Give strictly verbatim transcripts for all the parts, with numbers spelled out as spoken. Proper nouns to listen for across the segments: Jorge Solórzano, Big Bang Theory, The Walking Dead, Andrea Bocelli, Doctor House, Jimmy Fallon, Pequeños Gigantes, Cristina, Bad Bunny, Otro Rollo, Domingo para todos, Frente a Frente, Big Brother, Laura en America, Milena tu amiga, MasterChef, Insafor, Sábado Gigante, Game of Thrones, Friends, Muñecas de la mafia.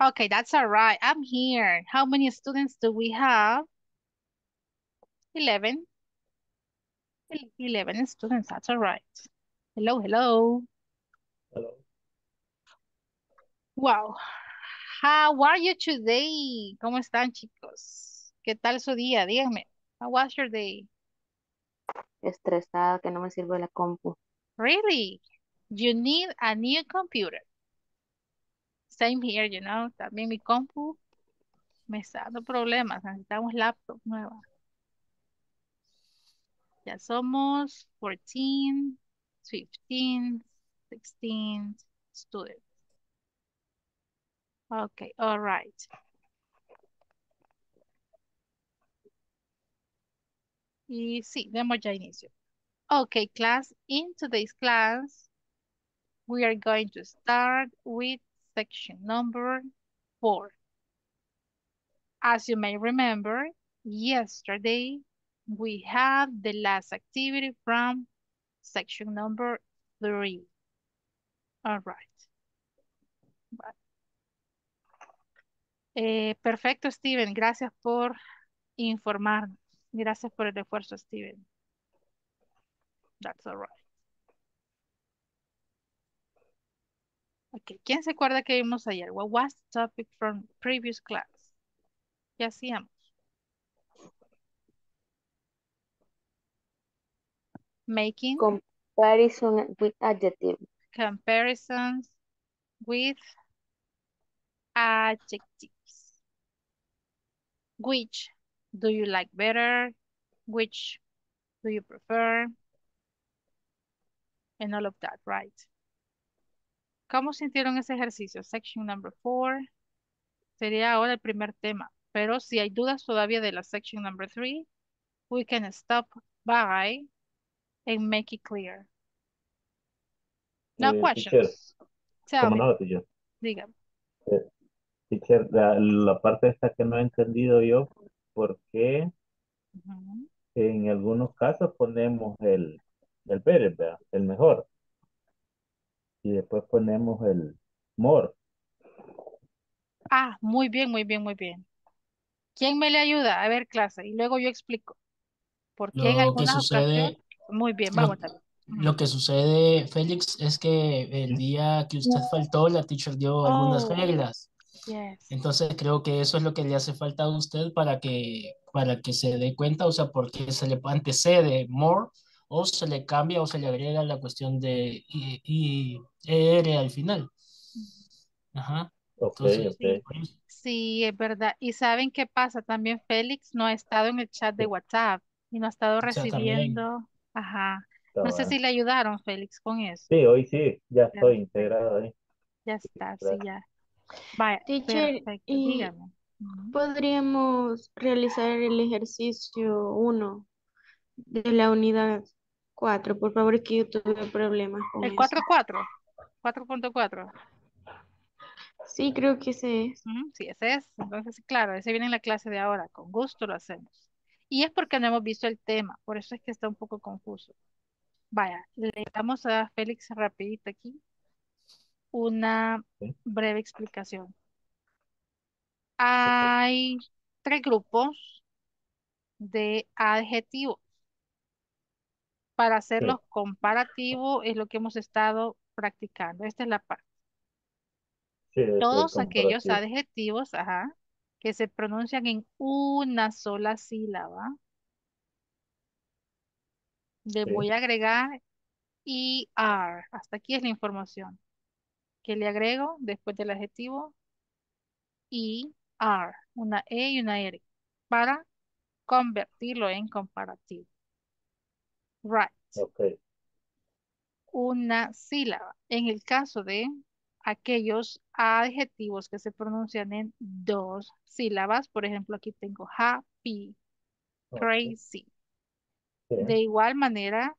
Okay, that's all right. I'm here. How many students do we have? eleven. eleven students, that's all right. Hello, hello. Hello. Wow. How are you today? ¿Cómo están, chicos? ¿Qué tal su día? Díganme. How was your day? Estresada, que no me sirve la compu. Really? You need a new computer. Same here, you know. También mi compu me está dando problemas. Necesitamos laptop nueva. Ya somos fourteen, fifteen, sixteen students. Okay, all right. Y sí, demos ya inicio. Okay, class. In today's class, we are going to start with section number four. As you may remember, yesterday we have the last activity from section number three. All right. Eh, perfecto, Steven. Gracias por informarnos. Gracias por el esfuerzo, Steven. That's all right. Okay. ¿Quién se acuerda que vimos ayer? What was the topic from previous class? ¿Qué hacíamos? Making. Comparison with adjectives. Comparisons with adjectives. Which do you like better? Which do you prefer? And all of that, right? ¿Cómo sintieron ese ejercicio? Section number four sería ahora el primer tema. Pero si hay dudas todavía de la section number three, we can stop by and make it clear. No eh, questions. Teacher, no, teacher. Dígame. Eh, teacher, la, la parte esta que no he entendido yo, ¿por qué uh-huh. en algunos casos ponemos el, el better, ¿verdad? El mejor? Y después ponemos el more. Ah, muy bien, muy bien, muy bien. ¿Quién me le ayuda? A ver, clase. Y luego yo explico. ¿Por qué en algunas ocasiones? Muy bien, vamos también. Lo que sucede, Félix, es que el día que usted faltó, la teacher dio algunas reglas. Yes. Entonces creo que eso es lo que le hace falta a usted para que, para que se dé cuenta, o sea, porque se le antecede more, o se le cambia o se le agrega la cuestión de I R al final. Ajá. Okay, entonces, okay. Sí, sí, es verdad. Y ¿saben qué pasa? También Félix no ha estado en el chat de WhatsApp y no ha estado recibiendo. Ajá. Está no bueno. Sé si le ayudaron, Félix, con eso. Sí, hoy sí. Ya estoy ya. integrado ahí. Ya está, sí, ya. Vaya, teacher, y dígame. Podríamos realizar el ejercicio uno de la unidad cuatro, por favor, que yo tuve problemas con el cuatro punto cuatro. cuatro punto cuatro. Sí, creo que ese es. Mm, sí, ese es. Entonces, claro, ese viene en la clase de ahora. Con gusto lo hacemos. Y es porque no hemos visto el tema. Por eso es que está un poco confuso. Vaya, le damos a Félix rapidito aquí una breve explicación. Hay tres grupos de adjetivos. Para hacerlos comparativos es lo que hemos estado practicando. Esta es la parte. Sí, todos aquellos adjetivos, ajá, que se pronuncian en una sola sílaba. Le sí. voy a agregar E R. Hasta aquí es la información. Que le agrego después del adjetivo E R. Una E y una R. Para convertirlo en comparativo. Right. Okay. Una sílaba. En el caso de aquellos adjetivos que se pronuncian en dos sílabas. Por ejemplo, aquí tengo happy, okay, crazy. Bien. De igual manera,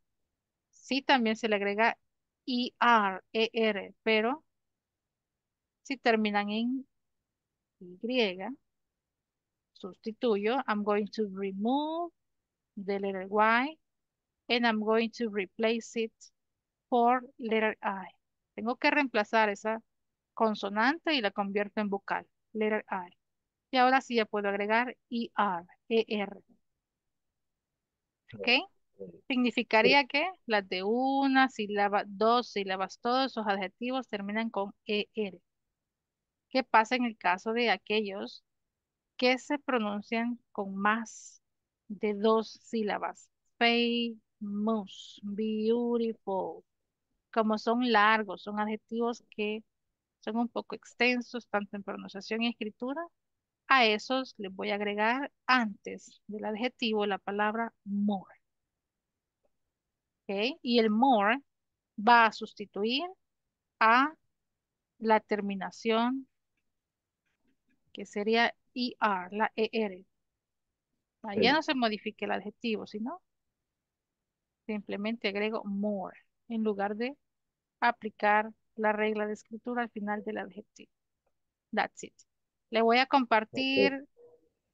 sí también se le agrega er, er, pero si terminan en y, sustituyo. I'm going to remove the letter y and I'm going to replace it for letter I. Tengo que reemplazar esa consonante y la convierto en vocal, letter I. Y ahora sí ya puedo agregar er, er. ¿Ok? Significaría que las de una sílaba, dos sílabas, todos esos adjetivos terminan con er. ¿Qué pasa en el caso de aquellos que se pronuncian con más de dos sílabas? Famous, beautiful. Como son largos, son adjetivos que son un poco extensos, tanto en pronunciación y escritura, a esos les voy a agregar antes del adjetivo la palabra more. ¿Okay? Y el more va a sustituir a la terminación que sería er, la er. Allá sí. No se modifique el adjetivo, sino simplemente agrego more en lugar de aplicar la regla de escritura al final del adjetivo. That's it. Le voy a compartir okay.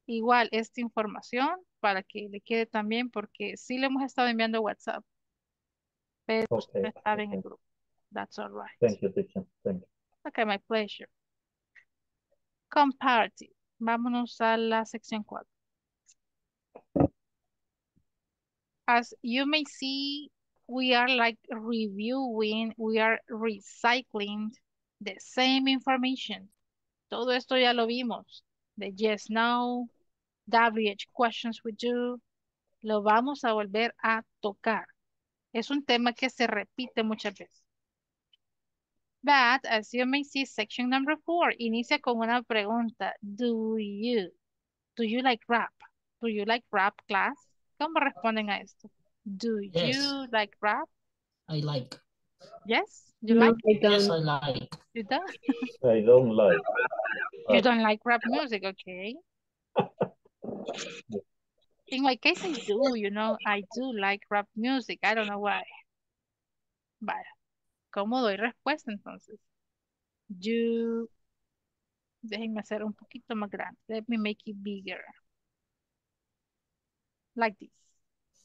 igual esta información para que le quede también, porque sí le hemos estado enviando WhatsApp, pero okay. usted estaba okay. en el grupo. That's all right. Thank you, teacher. Thank you. Okay, my pleasure. Comparative. Vámonos a la sección cuatro. As you may see, we are like reviewing, we are recycling the same information. Todo esto ya lo vimos. The yes, no, W H questions we do. Lo vamos a volver a tocar. Es un tema que se repite muchas veces. But, as you may see, section number four inicia con una pregunta. Do you? Do you like rap? Do you like rap, class? ¿Cómo responden a esto? Do yes. you like rap? I like. Yes? You no, like? I yes, I like. You don't? I don't like. You don't like rap music, okay. In my case, I do, you know, I do like rap music. I don't know why. But, ¿cómo doy respuesta entonces? You, déjenme hacer un poquito más grande. Let me make it bigger. Like this.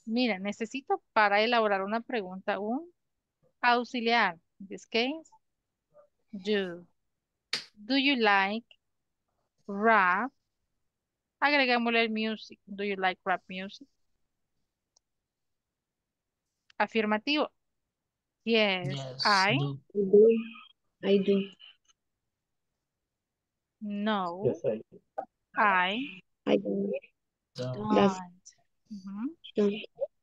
Mira, necesito para elaborar una pregunta un auxiliar. In this case, do. Do you like rap? Agregámosle el music. Do you like rap music? Afirmativo. Yes, yes I. Do. I do. No. Yes, I do. I. I do. Don't. Don't. Uh-huh.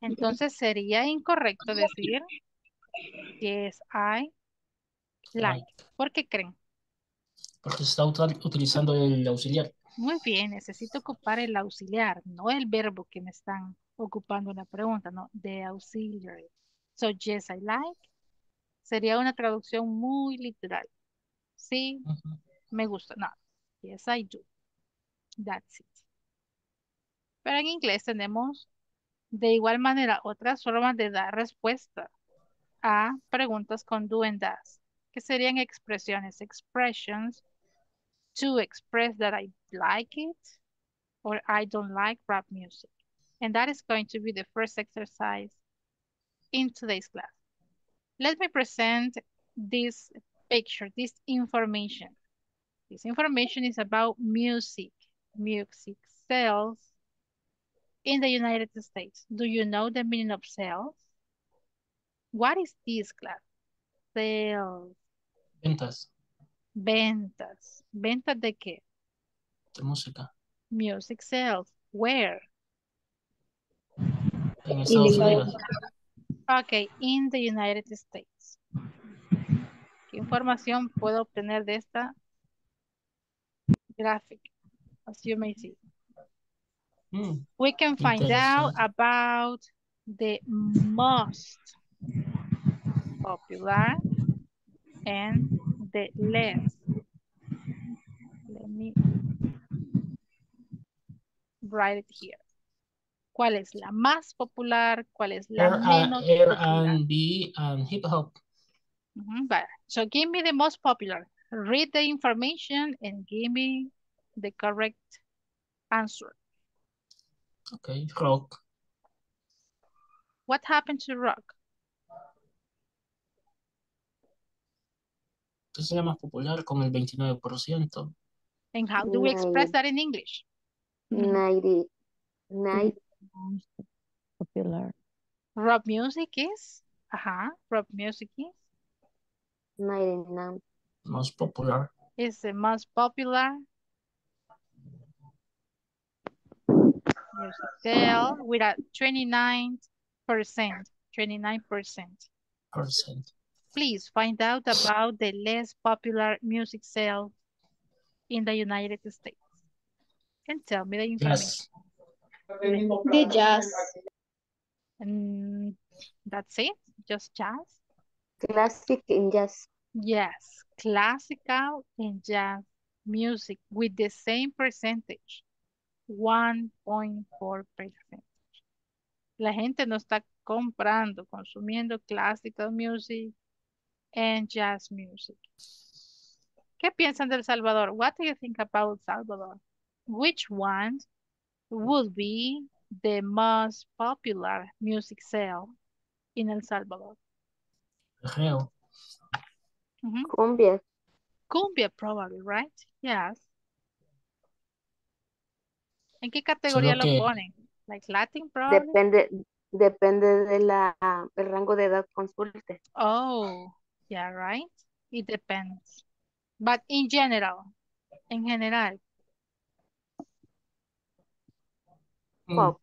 Entonces sería incorrecto decir yes, I like. ¿Por qué creen? Porque se está utilizando el auxiliar. Muy bien, necesito ocupar el auxiliar, no el verbo que me están ocupando en la pregunta, no, the auxiliary. So, yes, I like sería una traducción muy literal. Sí, uh-huh. me gusta. No, yes, I do. That's it. Pero en inglés tenemos de igual manera otras formas de dar respuesta a preguntas con do and does, que serían expresiones, expressions, to express that I like it or I don't like rap music. And that is going to be the first exercise in today's class. Let me present this picture, this information. This information is about music. Music sells in the United States. Do you know the meaning of sales? What is this class? Sales. Ventas. Ventas. ¿Ventas de qué? De música. Music sales. Where? En Estados Unidos. Ok, in the United States. ¿Qué información puedo obtener de esta gráfica? As you may see. Mm. We can find out about the most popular and the less. Let me write it here. ¿Cuál es la más popular? ¿Cuál es la R menos R popular? R and B and hip hop. Mm-hmm, but, so give me the most popular. Read the information and give me the correct answer. Okay, rock. What happened to rock? Es la más popular con el veintinueve por ciento. And how do we express that in English? ninety-nine. Popular. Rock music is? Uh-huh. Rock music is? ninety-nine. Most popular. Is the most popular. Music sale with a twenty-nine percent. twenty-nine percent. Percent. Please find out about the less popular music sale in the United States. And tell me the information. Yes. The jazz. And that's it? Just jazz? Classic and jazz. Yes, classical and jazz music with the same percentage. one point four percent. La gente no está comprando, consumiendo classical music and jazz music. ¿Qué piensan del Salvador? What do you think about Salvador? Which one would be the most popular music sale in El Salvador? Reo. Mm-hmm. Cumbia. Cumbia probably, right? Yes. ¿En qué categoría lo que... ponen? Like Latin probably? Depende, depende del de rango de edad consulte. Oh, yeah, right? It depends. But in general, en general. Pop.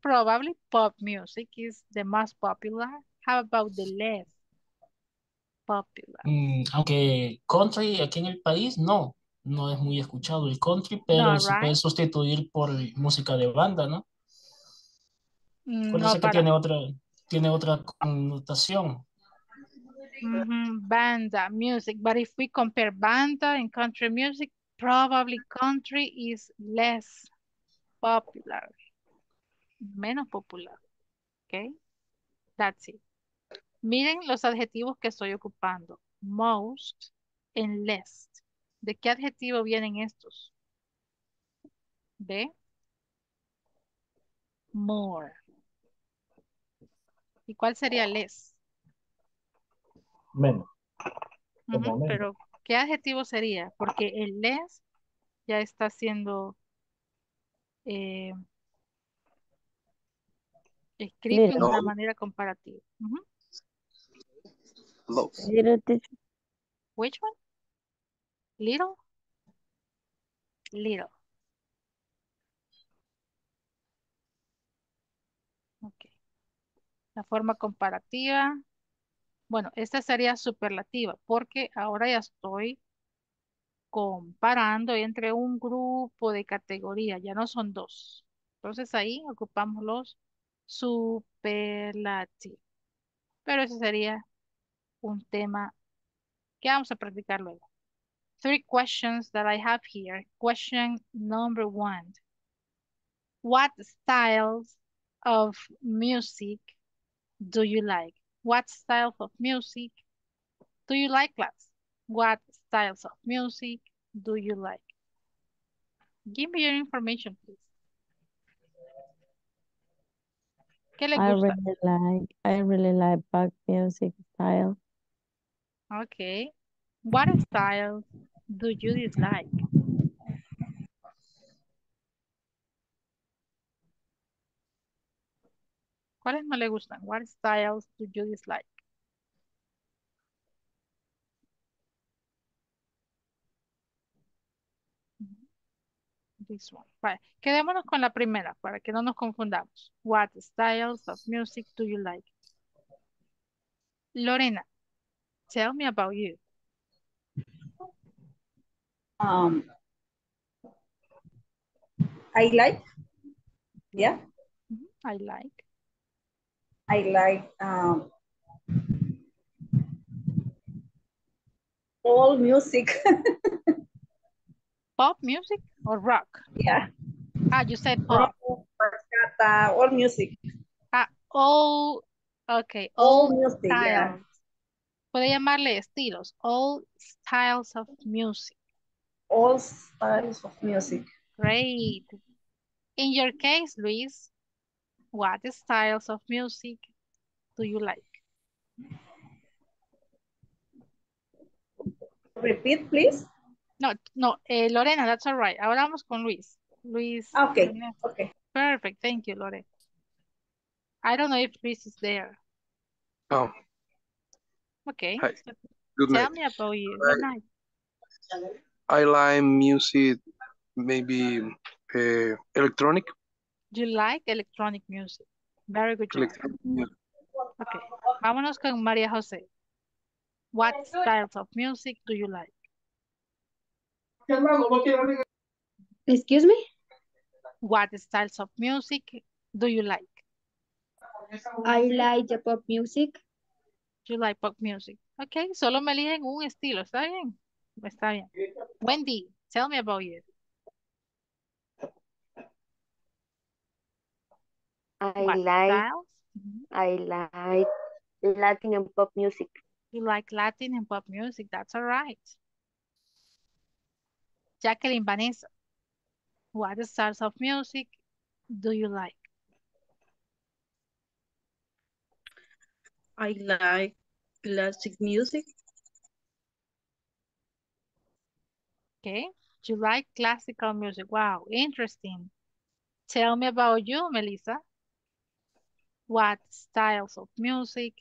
Probably pop music is the most popular. How about the less popular? Mm, aunque country aquí en el país, no. No es muy escuchado el country, pero no, se right. puede sustituir por música de banda, ¿no? Por no, eso para... que tiene otra, tiene otra connotación. Mm-hmm. Banda, music. But if we compare banda and country music, probably country is less popular. Menos popular. Okay? That's it. Miren los adjetivos que estoy ocupando. Most and less. ¿De qué adjetivo vienen estos? De more. ¿Y cuál sería less? Menos. Uh-huh, pero, ¿qué adjetivo sería? Porque el less ya está siendo eh, escrito little. De una manera comparativa. Uh-huh. Which one? Little, little. Okay. La forma comparativa. Bueno, esta sería superlativa porque ahora ya estoy comparando entre un grupo de categorías. Ya no son dos. Entonces ahí ocupamos los superlativos. Pero ese sería un tema que vamos a practicar luego. Three questions that I have here. Question number one. What styles of music do you like? What styles of music do you like, class? What styles of music do you like? Give me your information, please. ¿Qué le gusta? I really like, I really like pop music style. Okay. What style do you dislike? ¿Cuáles no le gustan? What styles do you dislike? This one. Vale. Quedémonos con la primera para que no nos confundamos. What styles of music do you like? Lorena, tell me about you. Um, I like, yeah. I like. I like um, All music. Pop music or rock? Yeah. Ah, you said pop. Rock, bachata, all music. Ah, all, okay. All, all music, yeah. Puede llamarle estilos. All styles of music. All styles of music. Great. In your case, Luis, what styles of music do you like? Repeat, please. No, no, eh, Lorena, that's all right. Ahora vamos con Luis. Luis. Okay, Lorena. Okay. Perfect, thank you, Lorena. I don't know if Luis is there. Oh. Okay. Hi. Good night. Tell me about you. Good night. I like music, maybe uh, electronic. You like electronic music. Very good. Electronic music. Okay. Vámonos con María José. What styles of music do you like? Excuse me? What styles of music do you like? I like the pop music. You like pop music. Okay, solo me eligen un estilo, ¿está bien? Está bien. Wendy, tell me about you. I what like styles? I like Latin and pop music. You like Latin and pop music, that's all right. Jacqueline Vanessa, what styles of music do you like? I like classic music. Okay, you like classical music. Wow, interesting. Tell me about you, Melissa. What styles of music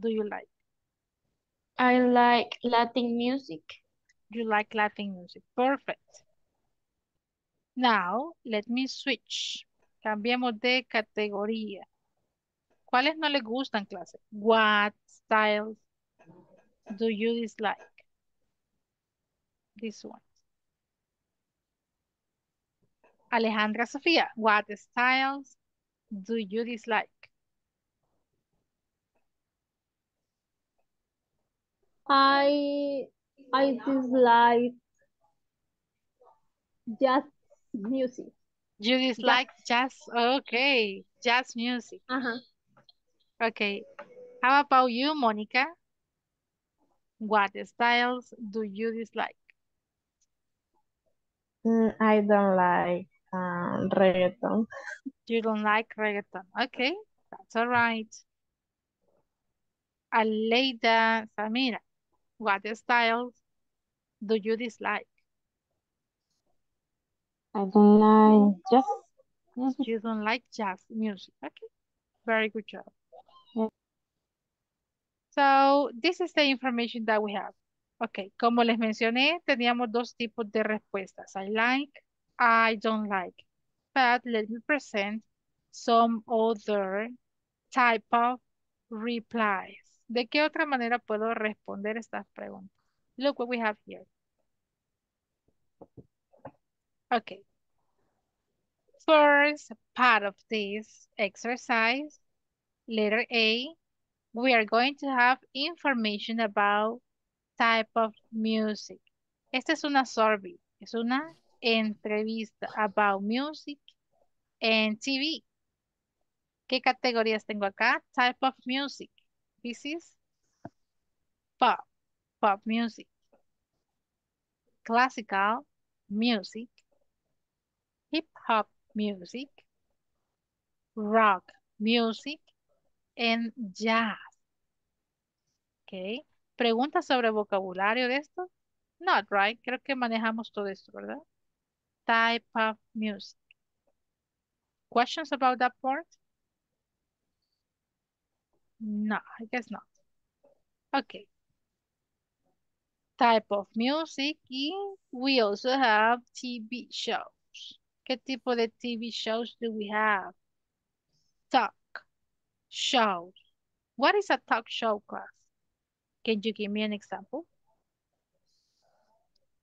do you like? I like Latin music. You like Latin music. Perfect. Now, let me switch. Cambiemos de categoría. ¿Cuáles no les gustan, clase? What styles do you dislike? This one. Alejandra Sofía, what styles do you dislike? I I dislike jazz music. You dislike jazz? Okay, jazz music. Uh-huh. Okay, how about you, Monica? What styles do you dislike? Mm, I don't like um, reggaeton. You don't like reggaeton. Okay, that's all right. Aleida Samira, what styles do you dislike? I don't like jazz music. You don't like jazz music. Okay, very good job. Yeah. So, this is the information that we have. Okay, como les mencioné, teníamos dos tipos de respuestas. I like, I don't like. But let me present some other type of replies. ¿De qué otra manera puedo responder estas preguntas? Look what we have here. Okay. First part of this exercise, letter A, we are going to have information about type of music. Esta es una survey, es una entrevista about music and T V. ¿Qué categorías tengo acá? Type of music. This is pop, pop music, classical music, hip-hop music, rock music, and jazz. Okay. ¿Preguntas sobre vocabulario de esto? Not right. Creo que manejamos todo esto, ¿verdad? Type of music. Questions about that part? No, I guess not. Okay. Type of music. Y we also have T V shows. ¿Qué tipo de T V shows do we have? Talk shows. What is a talk show, class? Can you give me an example?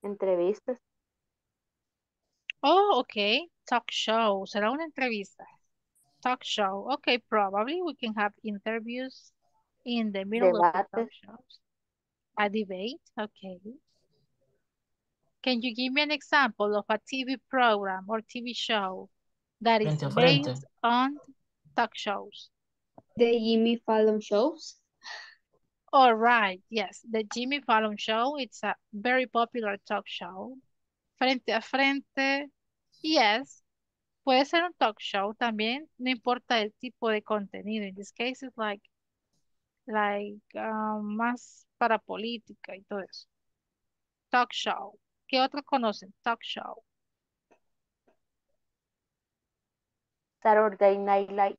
Entrevistas. Oh, okay. Talk show. Será una entrevista. Talk show. Okay, probably we can have interviews in the middle Debate. Of the talk shows. A debate, okay. Can you give me an example of a T V program or T V show that is Frente a Frente. based on talk shows? The Jimmy Fallon shows. All right, yes, the Jimmy Fallon show, it's a very popular talk show. Frente a Frente, yes, puede ser un talk show también, no importa el tipo de contenido. In this case, it's like, like uh, más para política y todo eso. Talk show. ¿Qué otros conocen? Talk show. Saturday Night Live.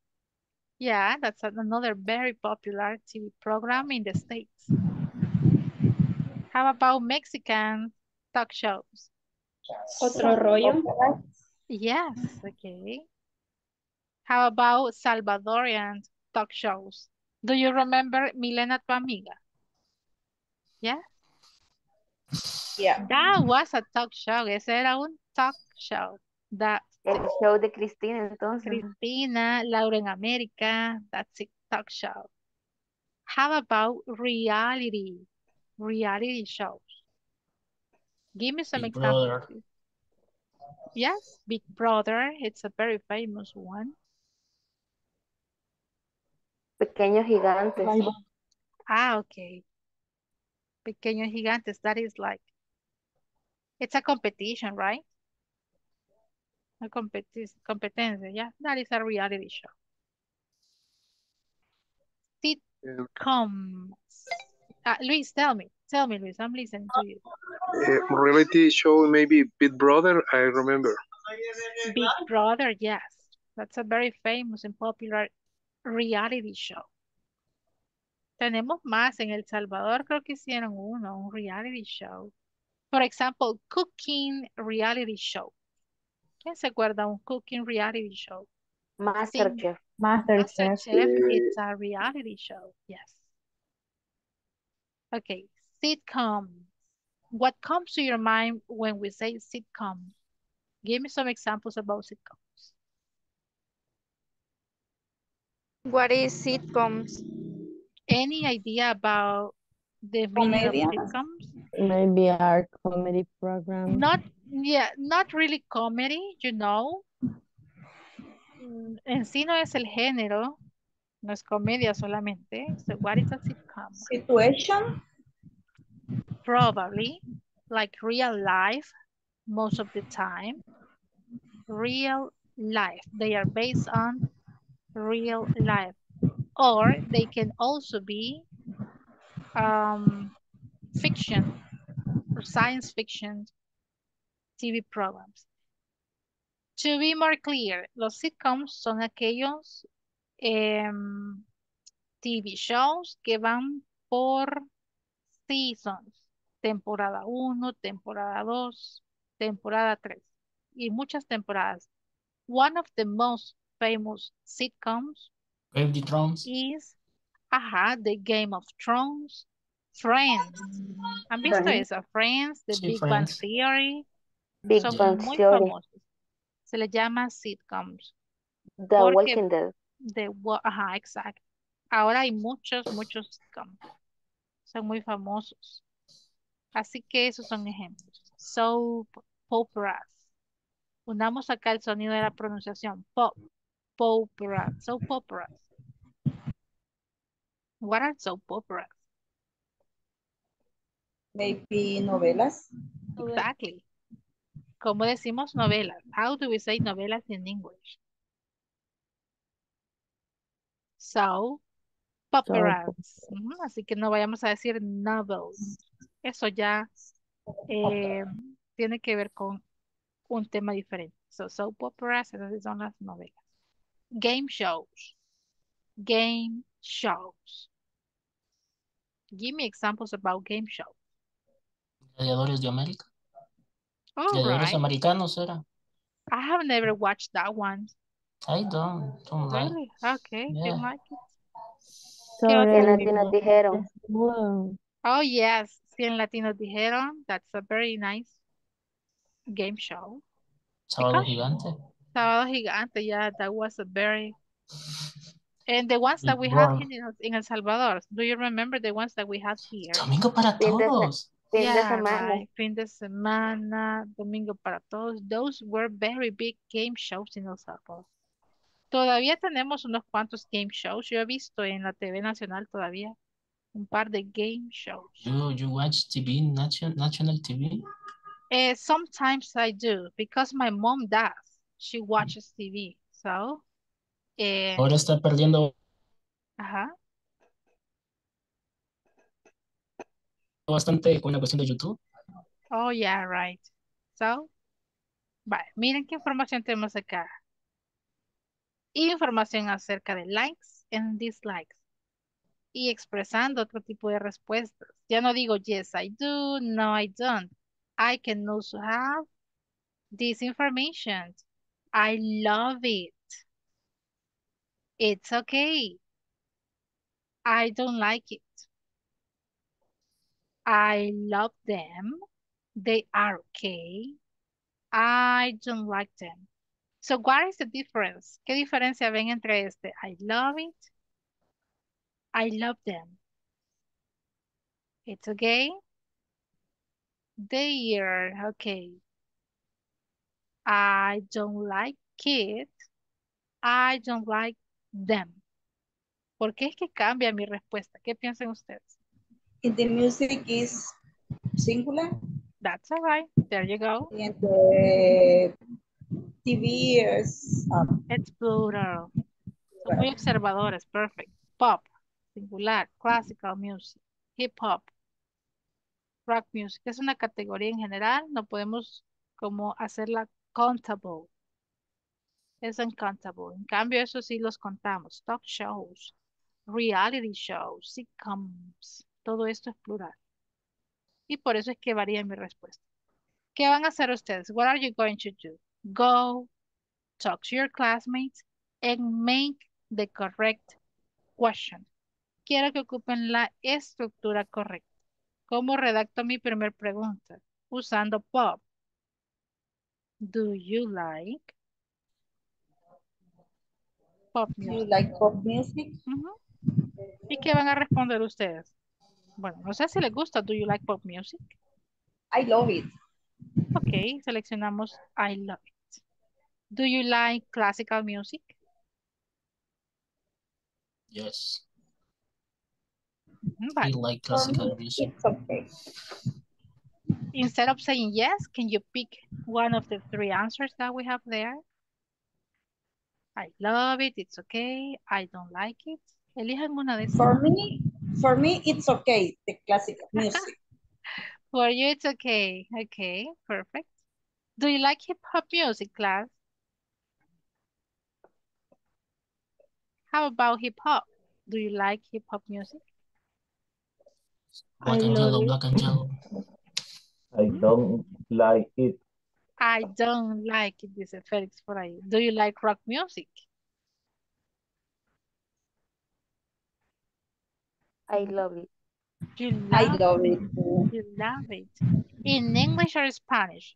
Yeah, that's another very popular T V program in the States. How about Mexican talk shows? Otro Rollo. Yes, okay. How about Salvadorian talk shows? Do you remember Milena tu amiga? Yeah? Yeah. That was a talk show. Ese era un talk show. That El show de Cristina, entonces. Cristina, Laura en America, that's a talk show. How about reality? Reality shows. Give me some Big examples. Brother. Yes, Big Brother. It's a very famous one. Pequeños Gigantes. Ah, okay. Pequeños Gigantes, that is like, it's a competition, right? A competis, competencia, yeah. That is a reality show. Sitcoms. Uh, Luis, tell me. Tell me, Luis. I'm listening to you. Uh, reality show, maybe Big Brother, I remember. Big Brother, yes. That's a very famous and popular reality show. Tenemos más en El Salvador. Creo que hicieron uno, un reality show. For example, cooking reality show. ¿Quién se acuerda un cooking reality show? MasterChef. MasterChef. MasterChef, it's a reality show, yes. Okay, sitcom. What comes to your mind when we say sitcom? Give me some examples about sitcoms. What is sitcoms? Any idea about the meaning of sitcoms? Maybe our comedy program. Not Yeah, not really comedy, you know. En sí no es el género, no es comedia solamente. So what is a sitcom? Situation? Probably, like real life, most of the time. Real life, they are based on real life. Or they can also be um, fiction, or science fiction. T V programs. To be more clear, los sitcoms son aquellos eh, T V shows que van por seasons, temporada uno, temporada dos, temporada tres y muchas temporadas. One of the most famous sitcoms Game of Thrones. is ajá, The Game of Thrones, Friends. ¿Han visto Friends. esa? Friends, The sí, Big Bang Theory. Big Son Bang muy Theory. famosos. Se les llama sitcoms. The Walking Dead. De, ajá, exacto. Ahora hay muchos, muchos sitcoms. Son muy famosos. Así que esos son ejemplos. Soap, operas. Unamos acá el sonido de la pronunciación. Pop, opera, soap operas. What are soap operas? Maybe novelas. Exactly. ¿Cómo decimos novelas? How do we say novelas in English? So, operas. Mm, así que no vayamos a decir novels. Eso ya eh, tiene que ver con un tema diferente. So, soap operas, esas son las novelas. Game shows. Game shows. Give me examples about game shows. Gladiadores de América. Gladiadores right. Americanos era. I have never watched that one. I don't, don't really? like it. Okay, yeah. you like it. So Latinos dijeron. Oh yes, cien Latinos dijeron. That's a very nice game show. Sábado Gigante. Sábado Gigante, yeah, that was a very... And the ones that we had in, in El Salvador, do you remember the ones that we had here? Domingo para todos. Fin de Yeah, semana. right. Fin de semana, Domingo para todos. Those were very big game shows in El Salvador. Todavía tenemos unos cuantos game shows. Yo he visto en la T V Nacional todavía un par de game shows. You you watch T V, national national T V? Eh, sometimes I do because my mom does. She watches T V. So, eh, Ahora está perdiendo ajá. bastante con la cuestión de YouTube. Oh, yeah, right. So, bye. Miren qué información tenemos acá. Información acerca de likes and dislikes y expresando otro tipo de respuestas. Ya no digo yes, I do, no, I don't. I can also have this information. I love it. It's okay. I don't like it. I love them. They are okay. I don't like them. So what is the difference? ¿Qué diferencia ven entre este? I love it. I love them. It's okay. They are okay. I don't like it. I don't like them. ¿Por qué es que cambia mi respuesta? ¿Qué piensan ustedes? If the music is singular. That's all right. There you go. And the T V is... Um, it's plural. Son muy observadores. Perfect. Pop. Singular. Classical music. Hip hop. Rock music. Es una categoría en general. No podemos como hacerla countable. Es uncountable. En cambio, eso sí los contamos. Talk shows. Reality shows. Sitcoms. Todo esto es plural. Y por eso es que varía mi respuesta. ¿Qué van a hacer ustedes? What are you going to do? Go, talk to your classmates, and make the correct question. Quiero que ocupen la estructura correcta. ¿Cómo redacto mi primer pregunta? Usando pop. Do you like pop music? Do you like pop music? Uh-huh. ¿Y qué van a responder ustedes? Bueno, no sé si les gusta. Do you like pop music? I love it. Ok, seleccionamos I love it. Do you like classical music? Yes. Bye. I like classical music. It's okay. Instead of saying yes, can you pick one of the three answers that we have there? I love it, it's okay, I don't like it. Elijan una de esas. For me, For me, it's okay, the classical music. For you, it's okay. Okay, perfect. Do you like hip-hop music, class? How about hip-hop? Do you like hip-hop music? Black and yellow, black and yellow. I don't like it. I don't like it, dice Félix por ahí. Do you like rock music? I love it. You love I love it. it. You love it. In English or Spanish?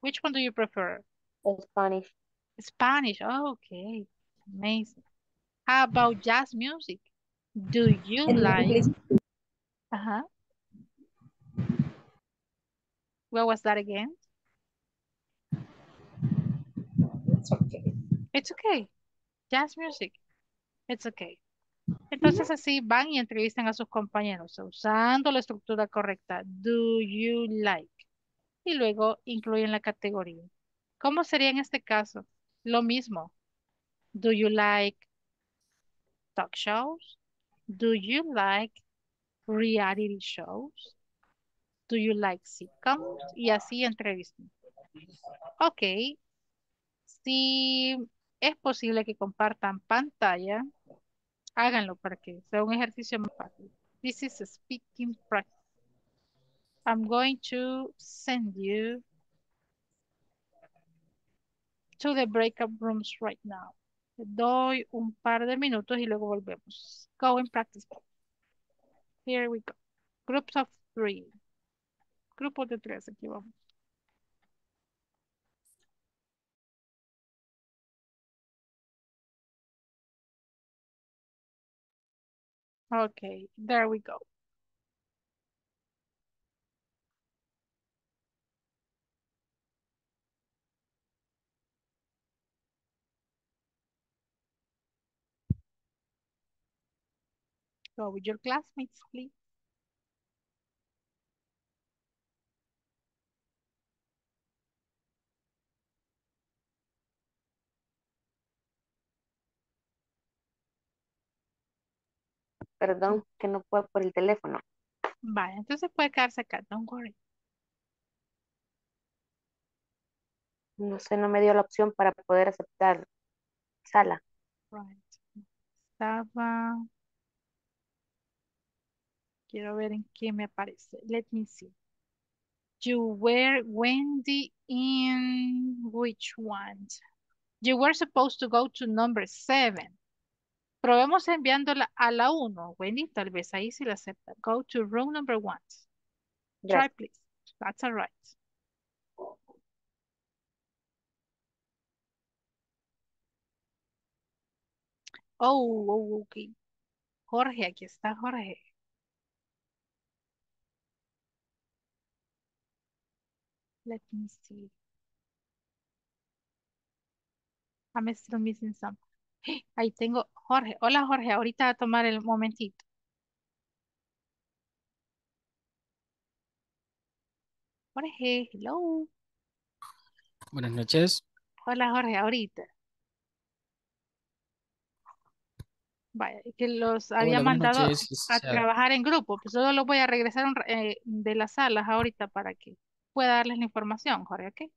Which one do you prefer? Spanish. Spanish. Oh, okay. Amazing. How about jazz music? Do you In like... English. Uh-huh. What was that again? It's okay. It's okay. Jazz music. It's okay. Entonces así van y entrevistan a sus compañeros usando la estructura correcta. Do you like? Y luego incluyen la categoría. ¿Cómo sería en este caso? Lo mismo. Do you like talk shows? Do you like reality shows? Do you like sitcoms? Y así entrevistan. Ok. Si es posible que compartan pantalla, háganlo para que sea un ejercicio más fácil. This is a speaking practice. I'm going to send you to the breakup rooms right now. Te doy un par de minutos y luego volvemos. Go and practice. Here we go. Groups of three. Grupo de tres, aquí vamos. Okay, there we go. Go with your classmates, please. Perdón, que no puedo por el teléfono. Vale, entonces puede quedarse acá, don't worry. No sé, no me dio la opción para poder aceptar sala. Right. Estaba... Quiero ver en qué me aparece. Let me see. You were Wendy in which one? You were supposed to go to number seven. Probemos enviándola a la uno, Wendy, tal vez ahí sí la acepta. Go to room number one. Yes. Try, please. That's all right. Oh, oh, ok. Jorge, aquí está Jorge. Let me see. I'm still missing some. Ahí tengo Jorge. Hola, Jorge. Ahorita va a tomar el momentito. Jorge, hello. Buenas noches. Hola, Jorge. Ahorita. Vaya, que los había Hola, mandado noches, a trabajar en grupo. Pues solo los voy a regresar un, eh, de las salas ahorita para que pueda darles la información, Jorge, ¿ok?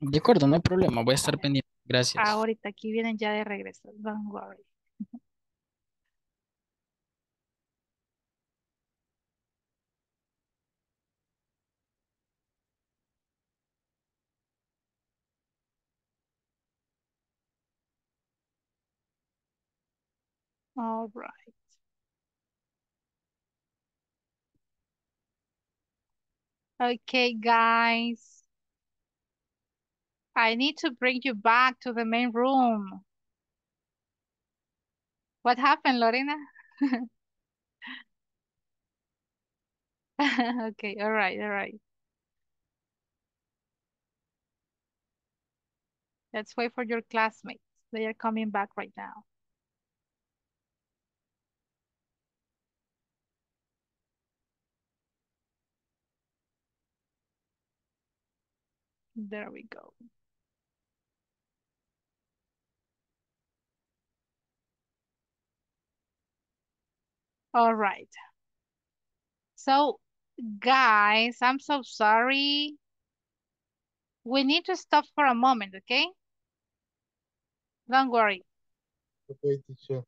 De acuerdo, no hay problema. Voy a estar pendiente. Gracias. Ahorita aquí vienen ya de regreso. Don't worry. All right. Okay, guys. I need to bring you back to the main room. What happened, Lorena? Okay, all right, all right. Let's wait for your classmates. They are coming back right now. There we go. All right. So, guys, I'm so sorry. We need to stop for a moment, okay? Don't worry. Okay, teacher.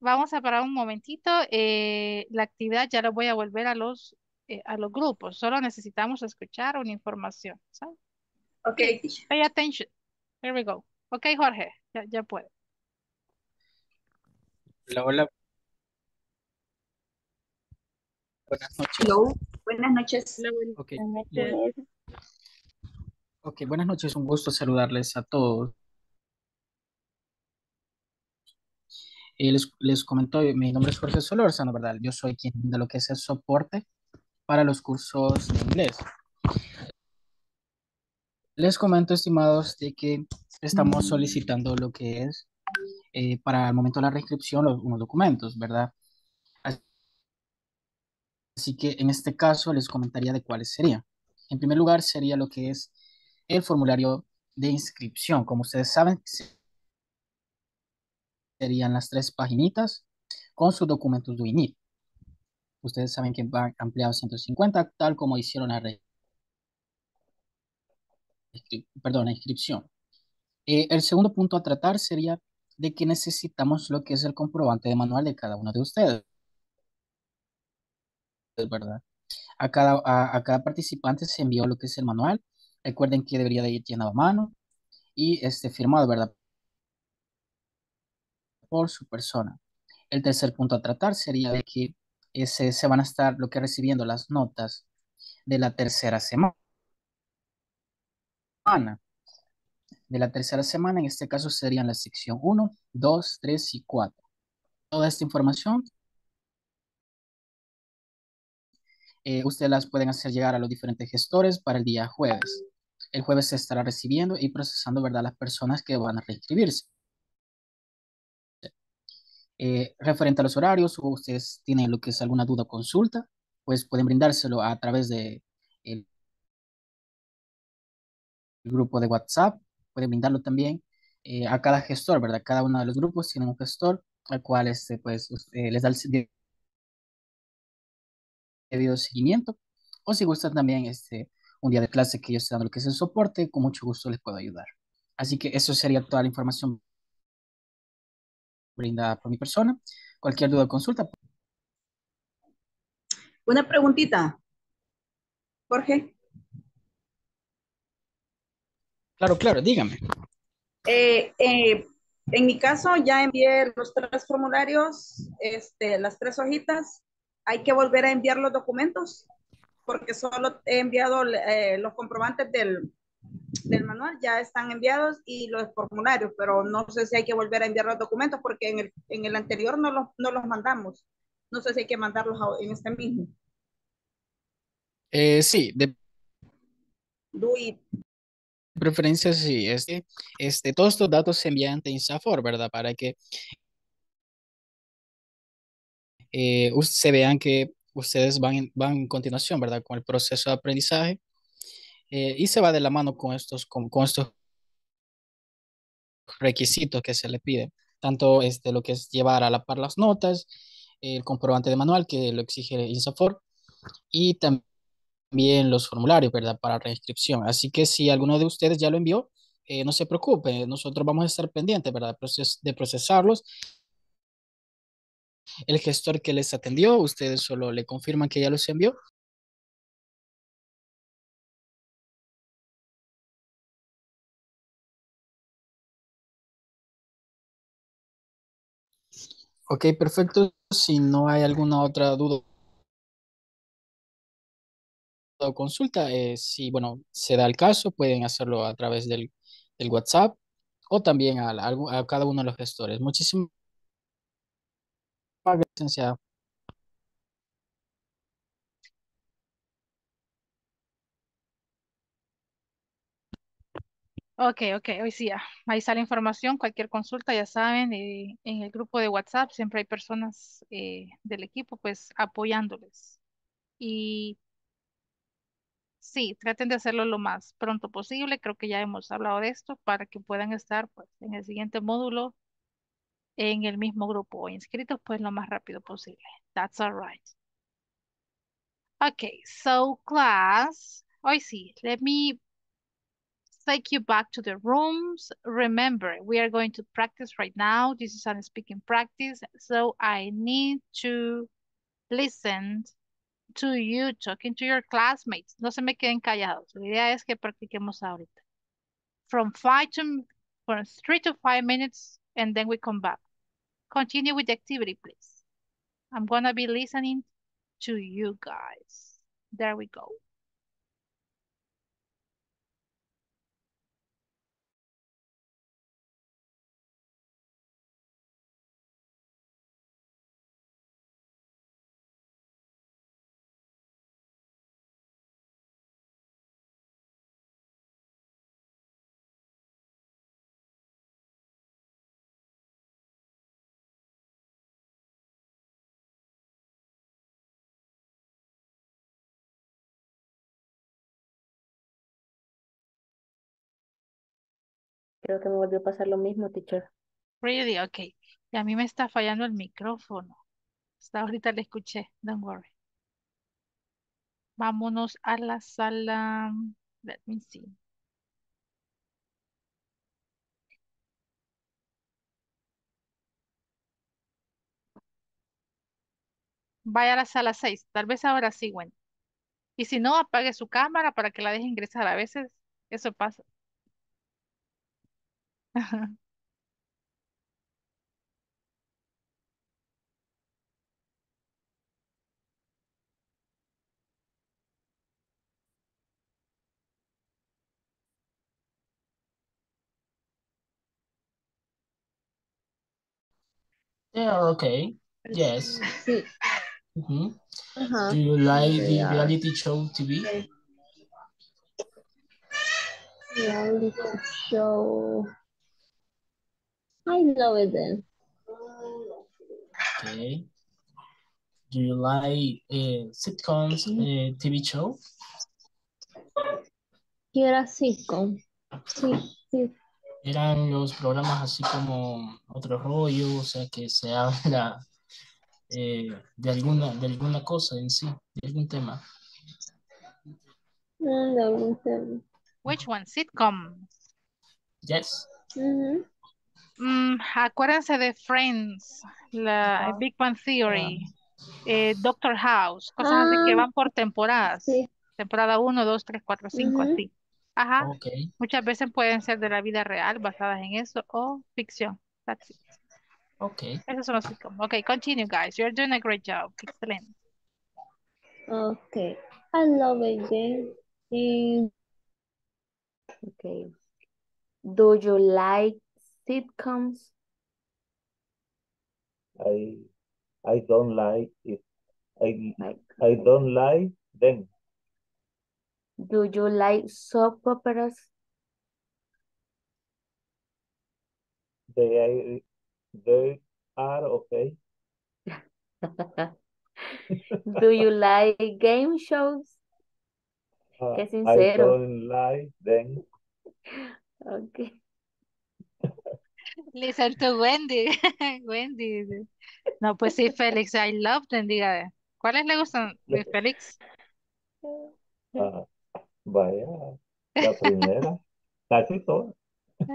Vamos a parar un momentito. Eh, la actividad ya la voy a volver a los, eh, a los grupos. Solo necesitamos escuchar una información, ¿sabes? Okay, teacher. Pay attention. Here we go. Okay, Jorge, ya, ya puedo. Hola, hola. Buenas noches. Hello. Buenas noches. Okay. Buenas noches. Ok, buenas noches. Un gusto saludarles a todos. Eh, les, les comento, mi nombre es Jorge Solórzano, ¿verdad? Yo soy quien de lo que es el soporte para los cursos de inglés. Les comento, estimados, de que estamos solicitando lo que es eh, para el momento de la reinscripción los, unos documentos, ¿verdad? Así que en este caso les comentaría de cuáles serían. En primer lugar sería lo que es el formulario de inscripción. Como ustedes saben, serían las tres paginitas con sus documentos de I N I T. Ustedes saben que van ampliados ciento cincuenta, tal como hicieron la perdón, la inscripción. Eh, el segundo punto a tratar sería de que necesitamos lo que es el comprobante de manual de cada uno de ustedes. ¿Verdad? A cada, a, a cada participante se envió lo que es el manual. Recuerden que debería de ir llenado a mano y este, firmado, ¿verdad? Por su persona. El tercer punto a tratar sería de que ese, se van a estar lo que recibiendo las notas de la tercera semana. De la tercera semana, en este caso serían la sección uno, dos, tres y cuatro. Toda esta información Eh, ustedes las pueden hacer llegar a los diferentes gestores para el día jueves. El jueves se estará recibiendo y procesando, ¿verdad?, las personas que van a reinscribirse. Eh, referente a los horarios, o ustedes tienen lo que es alguna duda o consulta, pues pueden brindárselo a través de el grupo de WhatsApp, pueden brindarlo también eh, a cada gestor, ¿verdad? Cada uno de los grupos tiene un gestor al cual este, pues, eh, les da el debido seguimiento, o si gustan también este, un día de clase que yo esté dando lo que es el soporte, con mucho gusto les puedo ayudar. Así que eso sería toda la información brindada por mi persona. Cualquier duda o consulta. Una preguntita, Jorge. Claro, claro, dígame. Eh, eh, en mi caso ya envié los tres formularios, este, las tres hojitas. ¿Hay que volver a enviar los documentos? Porque solo he enviado eh, los comprobantes del... del manual, ya están enviados, y los formularios, pero no sé si hay que volver a enviar los documentos, porque en el, en el anterior no los, no los mandamos. No sé si hay que mandarlos en este mismo. Eh, sí, de preferencia sí. Este, este, todos estos datos se envían ante Insafor, ¿verdad? Para que eh, se vean que ustedes van, van en continuación, ¿verdad? Con el proceso de aprendizaje. Eh, y se va de la mano con estos, con, con estos requisitos que se le piden, tanto este, lo que es llevar a la par las notas, eh, el comprobante de manual que lo exige Insafor, y tam también los formularios, ¿verdad?, para reinscripción. Así que si alguno de ustedes ya lo envió, eh, no se preocupe, nosotros vamos a estar pendientes, ¿verdad?, Proces de procesarlos. El gestor que les atendió, ustedes solo le confirman que ya los envió. Ok, perfecto. Si no hay alguna otra duda o consulta, eh, si bueno, se da el caso, pueden hacerlo a través del, del WhatsApp o también a, a, a cada uno de los gestores. Muchísimas gracias, licenciada. Ok, ok, hoy sí, ya. Ahí sale información, cualquier consulta, ya saben, eh, en el grupo de WhatsApp siempre hay personas eh, del equipo, pues, apoyándoles. Y sí, traten de hacerlo lo más pronto posible, creo que ya hemos hablado de esto, para que puedan estar, pues, en el siguiente módulo, en el mismo grupo, o inscritos, pues, lo más rápido posible. That's all right. Ok, so class, hoy sí, let me... take you back to the rooms. Remember, we are going to practice right now. This is a speaking practice, so I need to listen to you talking to your classmates. No se me queden callados. La idea es que practiquemos ahorita. From five to from three to five minutes, and then we come back. Continue with the activity, please. I'm gonna be listening to you guys. There we go. Creo que me volvió a pasar lo mismo, teacher. Really, okay. Y a mí me está fallando el micrófono. Hasta ahorita le escuché. Don't worry. Vámonos a la sala. Let me see. Vaya a la sala seis. Tal vez ahora sí, bueno. Y si no, apague su cámara para que la deje ingresar. A veces eso pasa. Yeah, okay. Yes. Mm-hmm. uh-huh. Do you like the yeah. reality show T V? Reality show... I love it then. Okay. Do you like uh, sitcoms, uh, T V show? Era sitcom. Sí, sí. Eran los programas así como Otro Rollo, o sea, que se habla eh, de, alguna, de alguna cosa en sí, de algún tema. No, de algún tema. Which one? Sitcom. Yes. Mm-hmm. Mm, acuérdense de Friends, la oh. Big Bang Theory, oh. eh, Doctor House, cosas ah. así que van por temporadas. Sí. Temporada uno, dos, tres, cuatro, cinco, uh-huh. así. Ajá. Okay. Muchas veces pueden ser de la vida real, basadas en eso, o ficción. That's it. Okay. Esos son los sitcoms. Okay, continue, guys. You're doing a great job. Excellent. Okay. I love it, Jane. And... Okay. Do you like sitcoms? I I don't like it. I like I don't like them. Do you like soap operas? They they are okay. Do you like game shows? Uh, que sincero. I don't like them. Okay. Listen to Wendy. Wendy. No, pues sí, Félix. I love them. Diga. ¿Cuáles le gustan de Félix? Uh, vaya, la primera. Casi todo.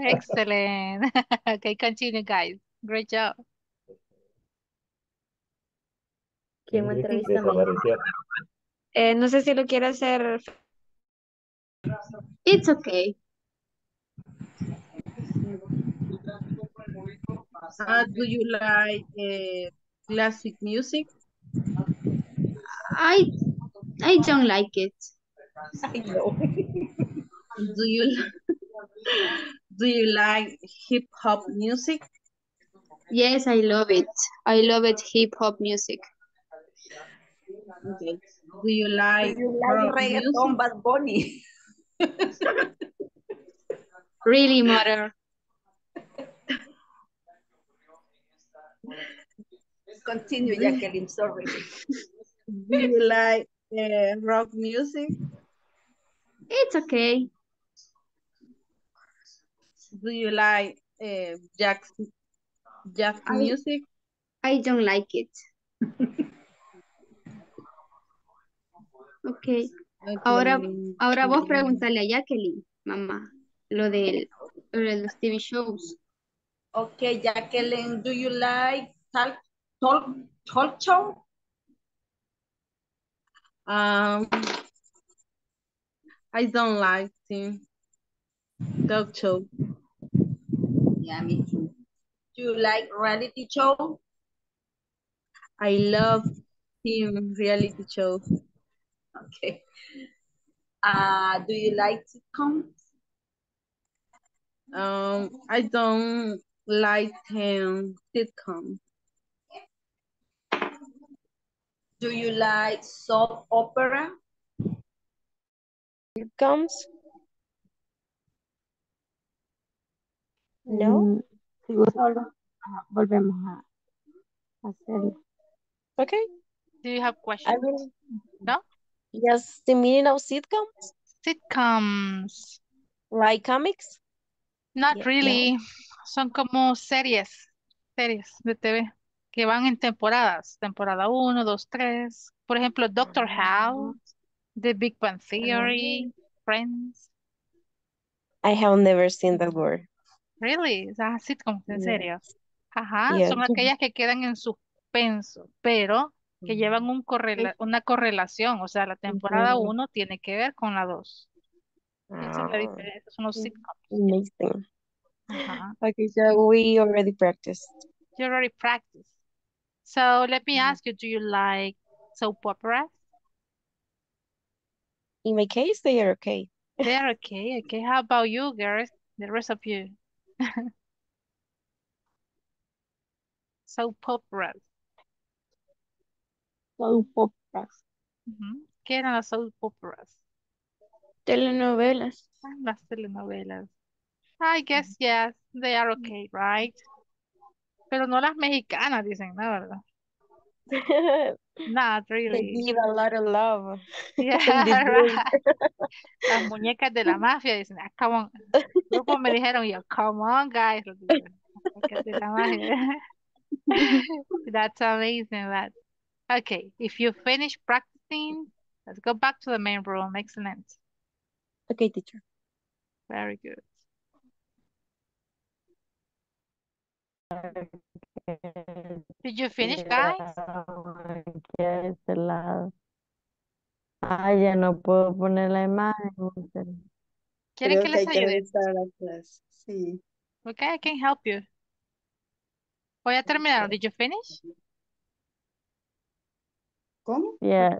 Excellent. Okay, continue, guys. Great job. ¿Quién me entrevista? Eh, no sé si lo quiere hacer. It's okay. Uh, do you like uh, classic music? I I don't like it. I know. Do you do you like hip hop music? Yes, I love it. I love it. Hip hop music. Okay. Do you like, do you like reggaeton, Bad Bunny? Really, mother. Continue, Jacqueline. Sorry. Do you like uh, rock music? It's okay. Do you like uh, jack, jack I, music? I don't like it. Okay. Okay. Ahora, ahora vos pregúntale a Jacqueline, mamá, lo de, lo de los T V shows. Okay, Jacqueline, do you like talk, talk, talk show? Um, I don't like the talk show. Yeah, me too. Do you like reality show? I love the reality show. Okay. Uh, do you like sitcoms? Um, I don't like um, sitcoms. Do you like soap opera? Sitcoms? No. Volvemos a hacerlo. Okay. Do you have questions? I will... No? Yes, the meaning of sitcoms? Sitcoms. Like comics? Not yeah, really. No. Son como series. Series de T V. Que van en temporadas. Temporada uno, dos, tres. Por ejemplo, Doctor House. The Big Bang Theory. Friends. I have never seen that word. Really? Ah, sitcoms, en yeah. serio. Ajá. Yeah. Son aquellas que quedan en suspenso. Pero... que llevan un correla una correlación, o sea, la temporada uno tiene que ver con la dos. Esa es la diferencia, son los sitcoms. Amazing. Uh-huh. Okay, so we already practiced. You already practiced. So let me ask you, do you like soap opera? In my case, they are okay. They are okay, okay. How about you, girls, the rest of you? Soap opera. Soap operas. Uh-huh. ¿Qué eran las soap operas? Telenovelas. Las telenovelas. I guess, yes, they are okay, right? Pero no las mexicanas, dicen, ¿no, verdad? Not really. They give a lot of love. Yeah, right. Las muñecas de la mafia dicen, ah, come on. Luego me dijeron, yo, come on, guys. Muñecas de la mafia. That's amazing. That. Okay, if you finish practicing, let's go back to the main room. Excellent. Okay, teacher. Very good. Did you finish, guys? Yes, the last. Ah, ya no puedo poner la imagen. ¿Quieren que les ayude? Sí. Okay, I can help you. Voy a terminar. Did you finish? ¿Cómo? Yeah.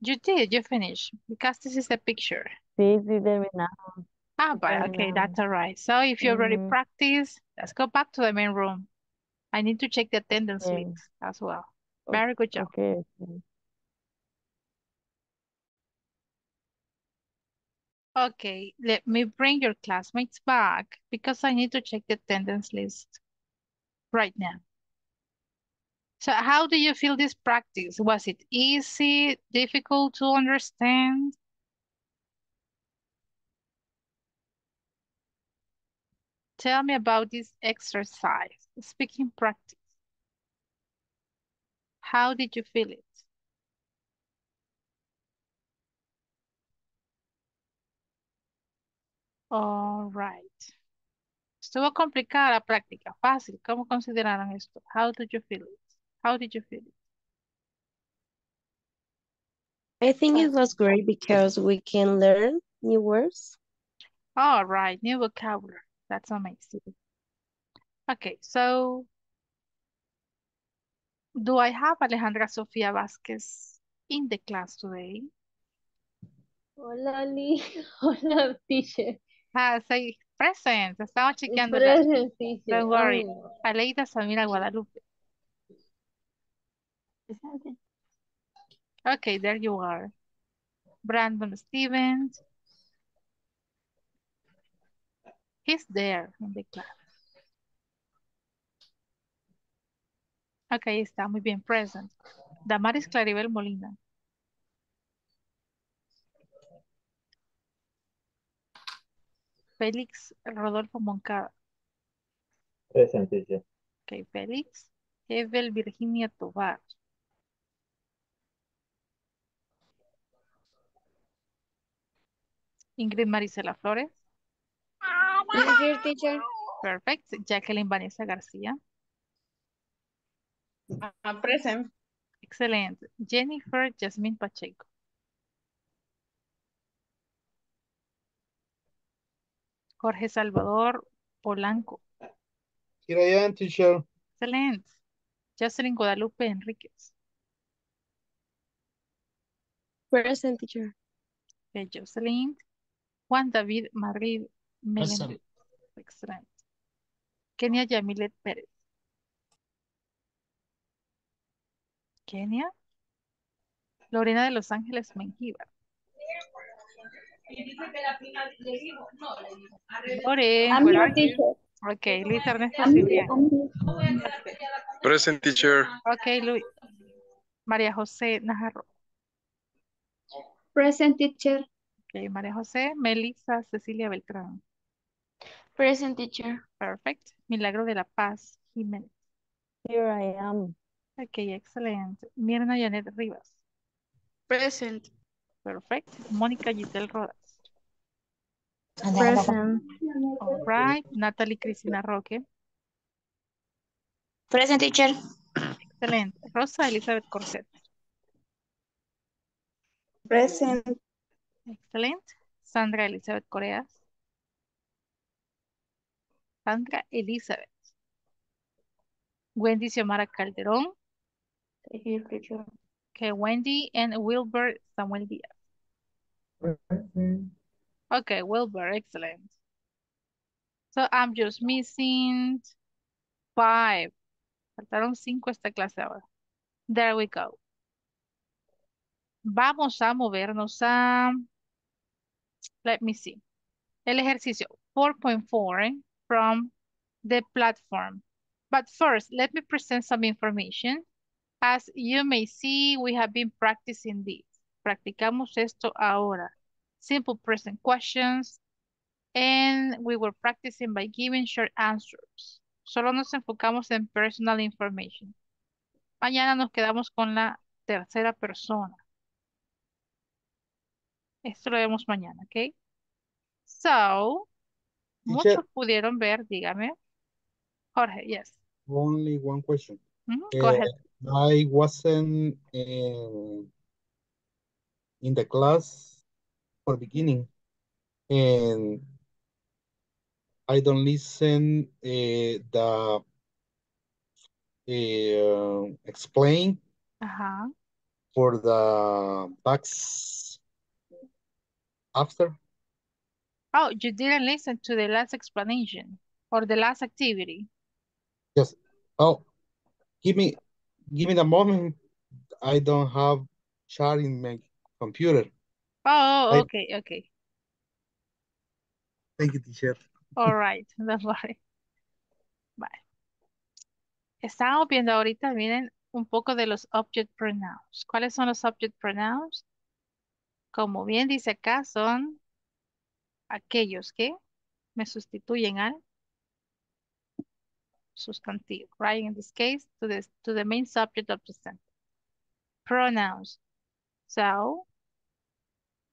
You did, you finished. Because this is a picture. Sí, sí, terminamos. Ah, but okay, that's all right. So if you already mm-hmm. practice, let's go back to the main room. I need to check the attendance okay. links as well. Okay. Very good job. Okay. Okay, let me bring your classmates back because I need to check the attendance list right now. So how do you feel this practice? Was it easy, difficult to understand? Tell me about this exercise, speaking practice. How did you feel it? All right. Estuvo complicada la práctica, fácil. ¿Cómo consideraron esto? How did you feel it? How did you feel it? I think it was great because we can learn new words. All right, new vocabulary. That's amazing. Okay, so do I have Alejandra Sofia Vázquez in the class today? Hola, Lee. Hola, teacher. Ah, say present. Estaba chequeando. Present, teacher. Don't worry. Oh. Aleida Samira Guadalupe. Okay, there you are. Brandon Stevens. He's there in the class. Okay, está muy bien, present. Damaris Claribel Molina. Félix Rodolfo Moncada. Present, teacher. Okay, Félix. Evel Virginia Tovar. Ingrid Marisela Flores. I'm here, teacher. Perfect. Jacqueline Vanessa García. I'm present. Excellent. Jennifer Jasmine Pacheco. Jorge Salvador Polanco. Here I am, teacher. Excellent. Jocelyn Guadalupe Enríquez. Present, teacher. Okay, Jocelyn. Juan David Madrid. Awesome. Excellent. Kenia Yamilet Pérez. Kenia. Lorena de Los Ángeles Mengíbar. Loren, where are you? Okay, Luis Ernesto Silvia. Present, teacher. Okay, Luis. María José Najarro. Present, teacher. Okay, María José Melissa Cecilia Beltrán. Present, teacher. Perfect. Milagro de la Paz Jiménez. Here I am. Okay, excellent. Mirna Janet Rivas. Present. Perfect. Mónica Giselle Rodas. Present. All right. Natalie Cristina Roque. Present, teacher. Excellent. Rosa Elizabeth Corset. Present. Excellent. Sandra Elizabeth Correas. Sandra Elizabeth. Wendy Xiomara Calderón. Okay, Wendy and Wilbur Samuel Diaz. Okay, Wilbur, excellent. So I'm just missing five. Faltaron cinco esta clase ahora. There we go. Vamos a movernos a... Let me see. El ejercicio four point four. Eh? From the platform. But first, let me present some information As you may see, we have been practicing this. Practicamos esto ahora. Simple present questions. And we were practicing by giving short answers. Solo nos enfocamos en personal information. Mañana nos quedamos con la tercera persona. Esto lo vemos mañana, ¿ok? So, muchos Teacher, pudieron ver, dígame. Jorge, yes. Only one question. Mm-hmm. Go uh, ahead. I wasn't uh, in the class for beginning. And I don't listen uh, the uh, explain uh-huh. for the tax after. Oh, you didn't listen to the last explanation or the last activity. Yes. Oh, give me, give me the moment. I don't have chart in my computer. Oh, okay, I, okay. Thank you, teacher. All right, don't worry. Bye. Estamos viendo ahorita, miren, un poco de los object pronouns. ¿Cuáles son los object pronouns? Como bien dice acá, son aquellos que me sustituyen al sustantivo, right? In this case, to the, to the main subject of the sentence. Pronouns. So,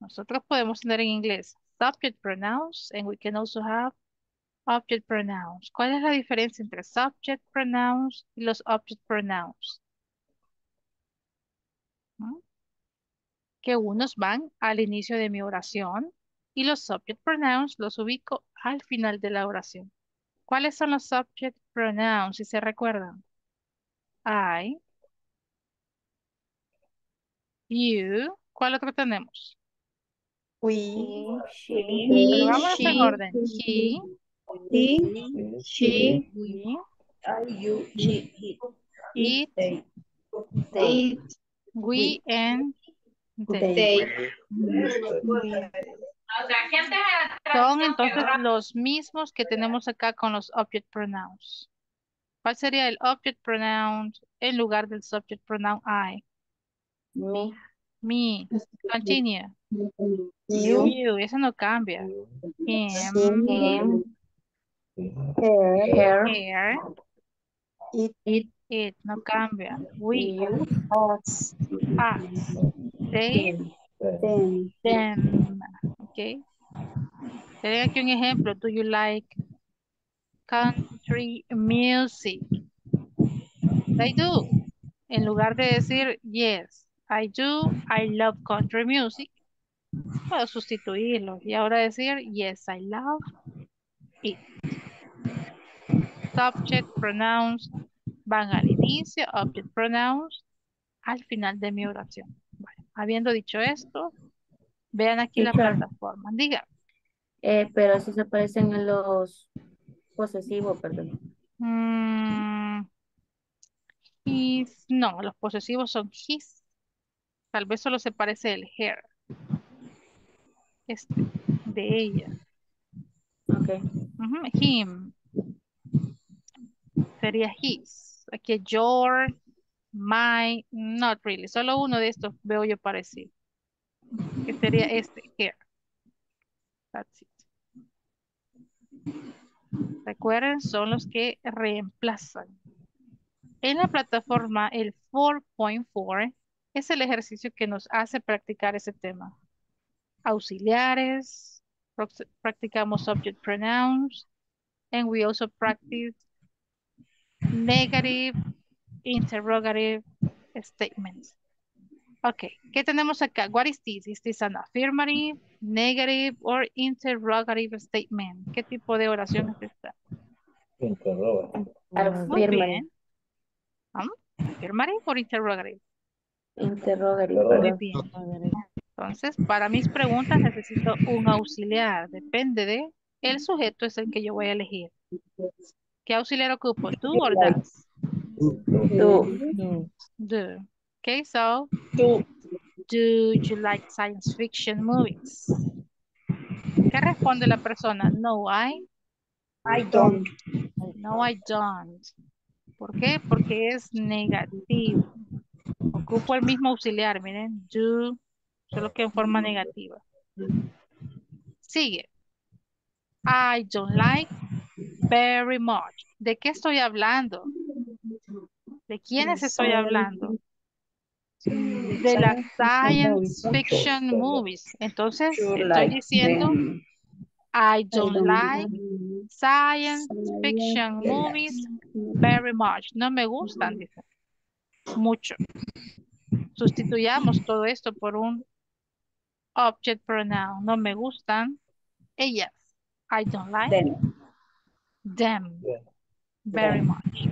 nosotros podemos tener en inglés subject pronouns, and we can also have object pronouns. ¿Cuál es la diferencia entre subject pronouns y los object pronouns? ¿Mm? Que unos van al inicio de mi oración y los subject pronouns los ubico al final de la oración. ¿Cuáles son los subject pronouns, si se recuerdan? I, you, ¿cuál otro tenemos? We, she, he, vamos en orden. He, he, she, we, you, he, it, they, they, we, and they. they. Son entonces los mismos que tenemos acá con los object pronouns. ¿Cuál sería el object pronoun en lugar del subject pronoun I? Me. Me. Continue. You. You. Eso no cambia. Him. Him. Her. Her. It. It. It. No cambia. We. Us. Us. They. Them. Them. Okay. Te doy aquí un ejemplo. Do you like country music? I do. En lugar de decir yes. I do, I love country music. Puedo sustituirlo y ahora decir, yes, I love it. Subject pronouns van al inicio, object pronouns al final de mi oración. Bueno, habiendo dicho esto, vean aquí sí, la claro. plataforma. Diga. Eh, pero esos se parecen en los posesivos, perdón. Mm, his, no, los posesivos son his. Tal vez solo se parece el hair. Este, de ella. Ok. Uh-huh. Him. Sería his. Aquí your, my, not really. Solo uno de estos veo yo parecido. Que sería este, hair. That's it. Recuerden, son los que reemplazan. En la plataforma, el cuatro punto cuatro es el ejercicio que nos hace practicar ese tema. Auxiliares, practicamos subject pronouns, and we also practice negative, interrogative statements. Okay, ¿qué tenemos acá? What is this? Is this an affirmative, negative, or interrogative statement? ¿Qué tipo de oración es esta? Interrogative. Affirmative. Affirmative o interrogative. Interrogative. Entonces, para mis preguntas necesito un auxiliar. Depende de el sujeto es el que yo voy a elegir. ¿Qué auxiliar ocupo? ¿Tú o das? Do. Do. Okay, so. Do. Do you like science fiction movies? ¿Qué responde la persona? No, I. I don't. No, I don't. ¿Por qué? Porque es negativo. Ocupo el mismo auxiliar, miren. You, solo que en forma negativa. Sigue. I don't like very much. ¿De qué estoy hablando? ¿De quiénes estoy hablando? De las science fiction movies. Entonces, estoy diciendo I don't like science fiction movies very much. No me gustan, dice. Mucho. Sustituyamos todo esto por un object pronoun. No me gustan ellas. I don't like them, them. Yeah. very them. much.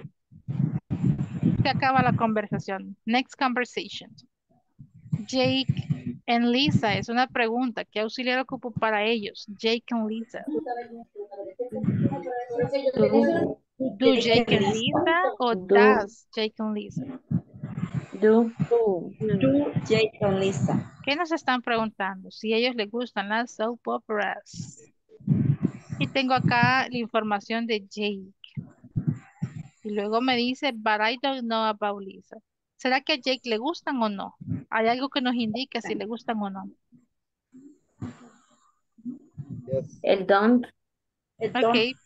Se acaba la conversación. Next conversation. Jake and Lisa. Es una pregunta. ¿Qué auxiliar ocupo para ellos? Jake and Lisa. Do, do Jake and Lisa o do. does Jake and Lisa? Do. Do. Do Jake and Lisa. ¿Qué nos están preguntando? Si a ellos les gustan las soap operas. Y tengo acá la información de Jake. Y luego me dice, but I don't know about Lisa. ¿Será que a Jake le gustan o no? ¿Hay algo que nos indique si le gustan o no? Yes. El don't. El ok. Don't.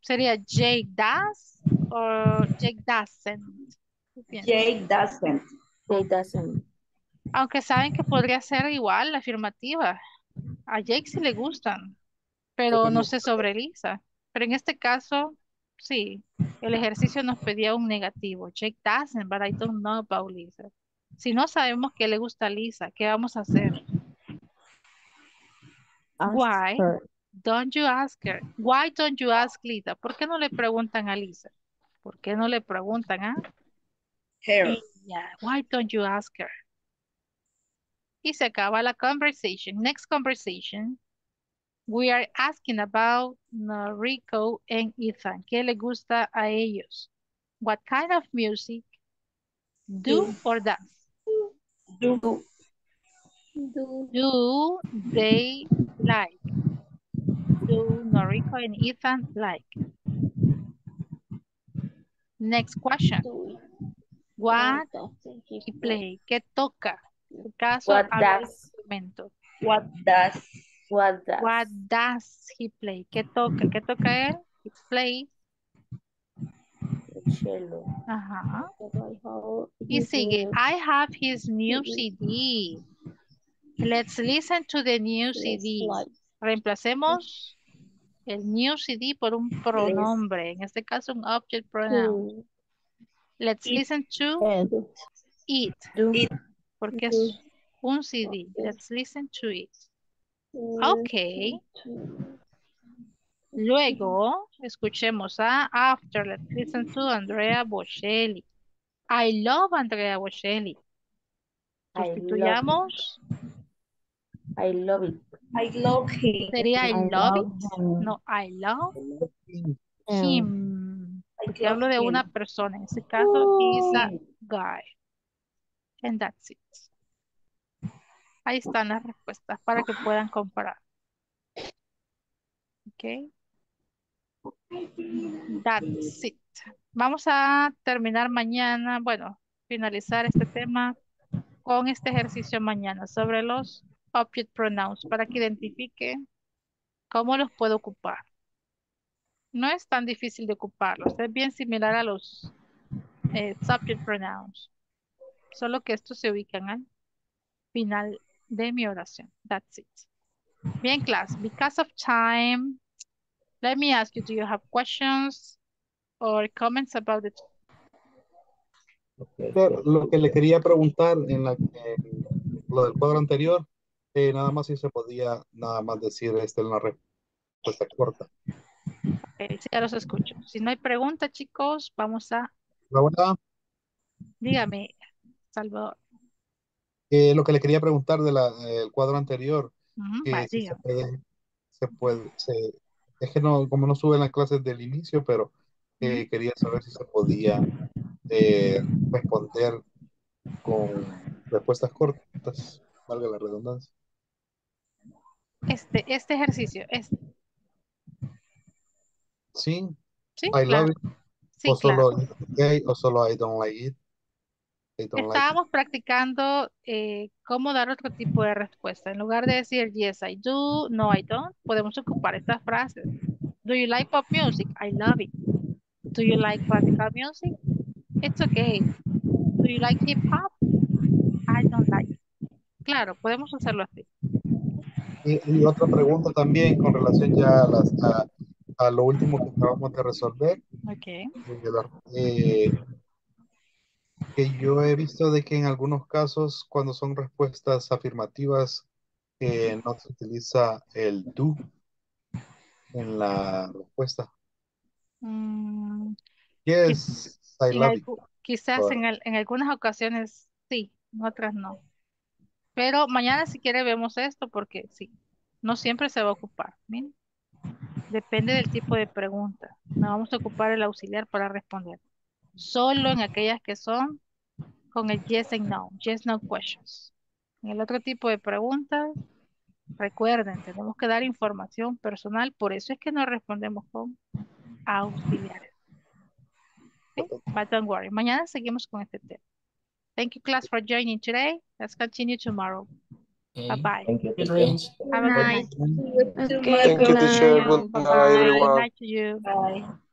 Sería Jake does o Jake doesn't. Jake doesn't. Jake doesn't. Aunque saben que podría ser igual la afirmativa. A Jake sí le gustan. Pero no sé sobre Lisa. Pero en este caso, sí. El ejercicio nos pedía un negativo. Jake doesn't, but I don't know about Lisa. Si no sabemos que le gusta a Lisa, ¿qué vamos a hacer? Ask Why her. don't you ask her? Why don't you ask Lisa? ¿Por qué no le preguntan a Lisa? ¿Por qué no le preguntan a? Her. Yeah. Why don't you ask her? Y se acaba la conversation. Next conversation. We are asking about Noriko and Ethan. ¿Qué le gusta a ellos? What kind of music do, do. or does? Do. do. Do they like? Do Noriko and Ethan like? Next question. Do. What he play? ¿Qué toca? El caso What does? What does? What does. What does he play? ¿Qué toca? ¿Qué toca él? He plays. Cello. Ajá. Y sigue. I have his new C D. Let's listen to the new C D. Reemplacemos el new C D por un pronombre. En este caso un object pronoun. Let's listen to it. Porque es un C D. Let's listen to it. Ok. Luego, escuchemos a After. Let's listen to Andrea Bocelli. I love Andrea Bocelli. Sustituyamos. I love it. I love him. Sería I, I love, love it. Him. No, I love him. him. Porque hablo de him. una persona. En este caso, he's a guy. And that's it. Ahí están las respuestas para que puedan comparar. Ok. That's it. Vamos a terminar mañana, bueno, finalizar este tema con este ejercicio mañana sobre los object pronouns para que identifique cómo los puedo ocupar. No es tan difícil de ocuparlos, es bien similar a los eh, subject pronouns, solo que estos se ubican al final de mi oración. That's it. Bien, class. Because of time, let me ask you, do you have questions or comments about it? Okay. Lo que le quería preguntar en, la, en lo del cuadro anterior, eh, nada más si se podía nada más decir este, en la respuesta corta. Okay, ya los escucho. Si no hay pregunta, chicos, vamos a... Laura. Dígame, Salvador. Eh, lo que le quería preguntar del de eh, cuadro anterior, uh-huh, que si se puede, se puede se, es que no, como no suben las clases del inicio, pero eh, uh-huh. quería saber si se podía eh, responder con respuestas cortas, valga la redundancia. Este, este ejercicio, este. Sí, sí I claro. love it, sí, o, claro. solo, okay, o solo I don't like it. They don't like it. Estábamos practicando eh, cómo dar otro tipo de respuesta. En lugar de decir yes, I do, no, I don't, podemos ocupar estas frases. Do you like pop music? I love it. Do you like classical music? It's okay. Do you like hip hop? I don't like it. Claro, podemos hacerlo así. Y, y otra pregunta también con relación ya a, las, a, a lo último que acabamos de resolver. Okay. Eh, que yo he visto de que en algunos casos cuando son respuestas afirmativas eh, no se utiliza el do en la respuesta. Mm, yes, I en love al, it. Quizás But, en, el, en algunas ocasiones sí, en otras no. Pero mañana si quiere vemos esto porque sí, no siempre se va a ocupar. Miren, depende del tipo de pregunta. No vamos a ocupar el auxiliar para responder. Solo en aquellas que son con el yes and no, yes no questions. En el otro tipo de preguntas, recuerden, tenemos que dar información personal. Por eso es que no respondemos con auxiliares. Okay? But don't worry. Mañana seguimos con este tema. Thank you, class, for joining today. Let's continue tomorrow. Okay. Bye-bye. Thank you. Have a nice day. Good night. Good night to you. Bye.